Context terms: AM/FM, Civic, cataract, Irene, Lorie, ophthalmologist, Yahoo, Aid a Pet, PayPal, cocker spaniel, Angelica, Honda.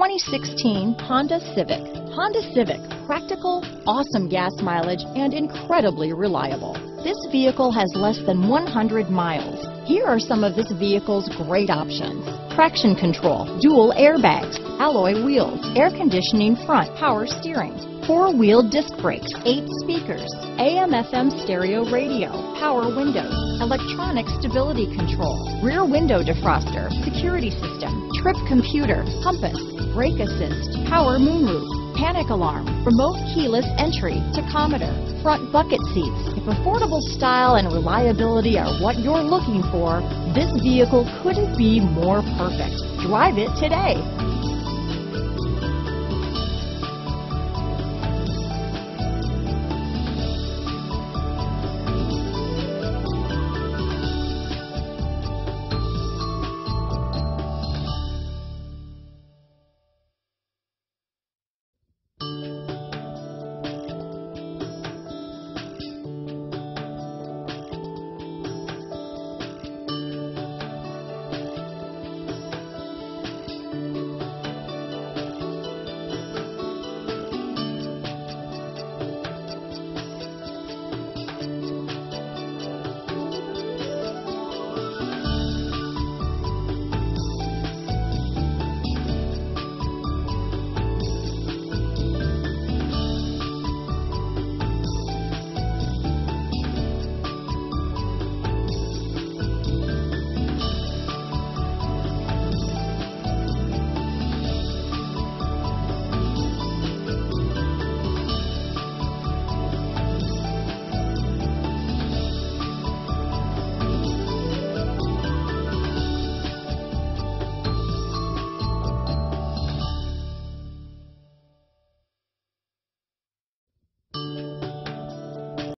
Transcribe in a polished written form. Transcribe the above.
2016 Honda Civic. Honda Civic, practical, awesome gas mileage, and incredibly reliable. This vehicle has less than 100 miles. Here are some of this vehicle's great options: traction control, dual airbags, alloy wheels, air conditioning front, power steering, four-wheel disc brakes, 8 speakers, AM/FM stereo radio, power windows, electronic stability control, rear window defroster, security system, trip computer, compass, brake assist, power moonroof, panic alarm, remote keyless entry, tachometer, front bucket seats. If affordable style and reliability are what you're looking for, this vehicle couldn't be more perfect. Drive it today.